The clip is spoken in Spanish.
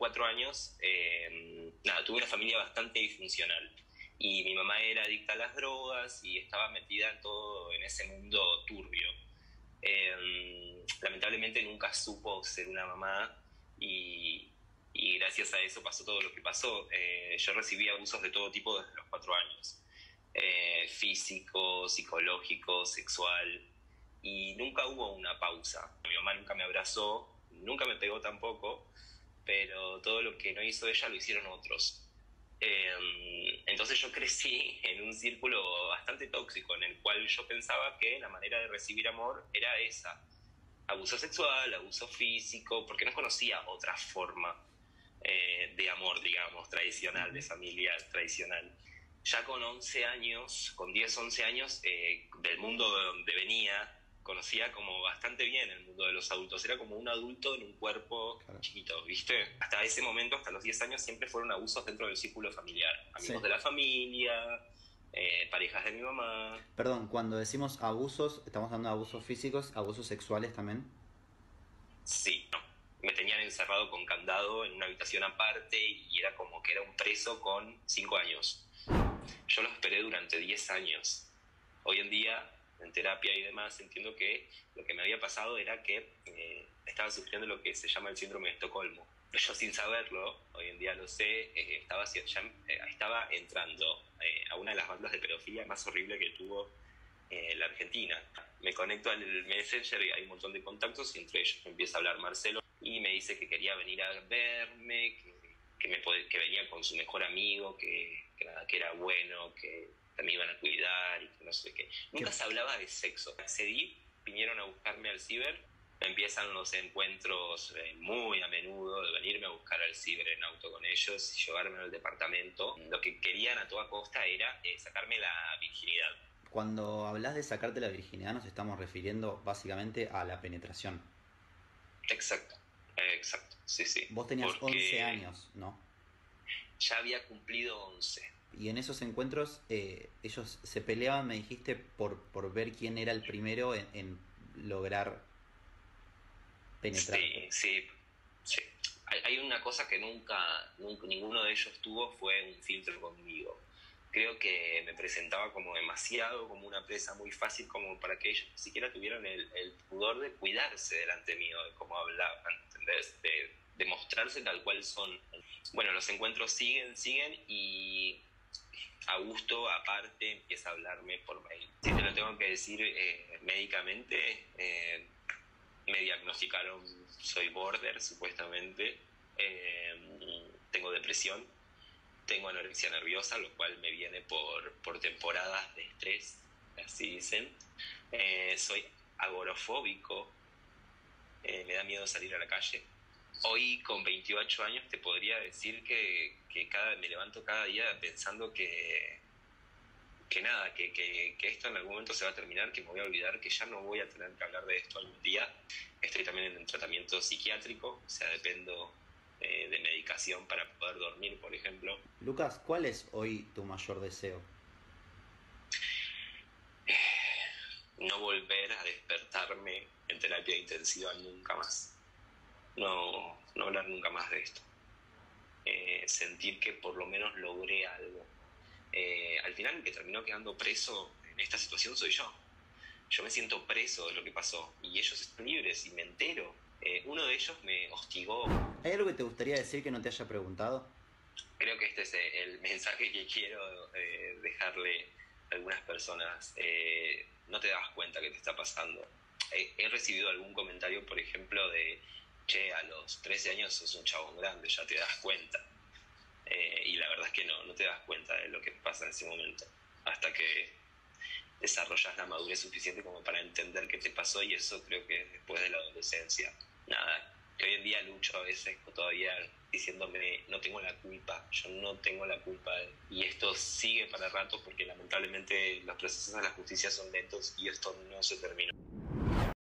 4 años, tuve una familia bastante disfuncional. Y mi mamá era adicta a las drogas y estaba metida en todo en ese mundo turbio. Lamentablemente nunca supo ser una mamá y gracias a eso pasó todo lo que pasó. Yo recibí abusos de todo tipo desde los 4 años. Físico, psicológico, sexual. Y nunca hubo una pausa. Mi mamá nunca me abrazó, nunca me pegó tampoco, pero todo lo que no hizo ella lo hicieron otros. Entonces yo crecí en un círculo bastante tóxico en el cual yo pensaba que la manera de recibir amor era esa: abuso sexual, abuso físico, porque no conocía otra forma de amor, digamos, tradicional, de familia tradicional. Ya con 11 años, con 10, 11 años, del mundo de donde venía, conocía como bastante bien el mundo de los adultos. Era como un adulto en un cuerpo chiquito, ¿viste? Hasta ese momento, hasta los 10 años, siempre fueron abusos dentro del círculo familiar. Amigos de la familia, parejas de mi mamá. Perdón, cuando decimos abusos, ¿estamos hablando de abusos físicos, abusos sexuales también? Sí, no. Me tenían encerrado con candado en una habitación aparte y era como que era un preso con 5 años. Yo lo esperé durante 10 años. Hoy en día, en terapia y demás, entiendo que lo que me había pasado era que estaba sufriendo lo que se llama el síndrome de Estocolmo. Yo, sin saberlo, hoy en día lo sé, estaba entrando a una de las bandas de pedofilia más horrible que tuvo la Argentina. Me conecto al Messenger y hay un montón de contactos y entre ellos me empieza a hablar Marcelo y me dice que quería venir a verme, que venía con su mejor amigo, que era bueno, que me iban a cuidar y que no sé qué. Nunca se hablaba de sexo. Accedí, vinieron a buscarme al ciber. Empiezan los encuentros muy a menudo de venirme a buscar al ciber en auto con ellos y llevarme al departamento. Lo que querían a toda costa era sacarme la virginidad. Cuando hablas de sacarte la virginidad nos estamos refiriendo básicamente a la penetración. Exacto, sí. Vos tenías 11 años, ¿no? Ya había cumplido 11. Y en esos encuentros ellos se peleaban, me dijiste, por ver quién era el primero en lograr penetrar. Sí. Hay una cosa que nunca ninguno de ellos tuvo, fue un filtro conmigo. Creo que me presentaba como demasiado, como una presa muy fácil, como para que ellos ni siquiera tuvieran el pudor de cuidarse delante mío, de cómo hablaban, ¿entendés? De mostrarse tal cual son. Bueno, los encuentros siguen y Augusto, aparte, empieza a hablarme por mail. Si te lo tengo que decir, médicamente me diagnosticaron, soy border, supuestamente. Tengo depresión, tengo anorexia nerviosa, lo cual me viene por temporadas de estrés, así dicen. Soy agorafóbico, me da miedo salir a la calle. Hoy, con 28 años, te podría decir que me levanto cada día pensando que esto en algún momento se va a terminar, que me voy a olvidar, que ya no voy a tener que hablar de esto algún día. Estoy también en un tratamiento psiquiátrico, o sea, dependo de medicación para poder dormir, por ejemplo. Lucas, ¿cuál es hoy tu mayor deseo? No volver a despertarme en terapia intensiva nunca más. No hablar nunca más de esto. Sentir que por lo menos logré algo. Al final el que terminó quedando preso en esta situación soy yo. Yo me siento preso de lo que pasó y ellos están libres y me entero. Uno de ellos me hostigó. ¿Hay algo que te gustaría decir que no te haya preguntado? Creo que este es el mensaje que quiero dejarle a algunas personas. No te das cuenta que te está pasando. He recibido algún comentario, por ejemplo, de: che, a los 13 años sos un chabón grande, ya te das cuenta. Y la verdad es que no te das cuenta de lo que pasa en ese momento, hasta que desarrollas la madurez suficiente como para entender qué te pasó, y eso creo que es después de la adolescencia. Nada, que hoy en día lucho a veces todavía diciéndome: no tengo la culpa, yo no tengo la culpa. Y esto sigue para rato porque lamentablemente los procesos de la justicia son lentos y esto no se terminó.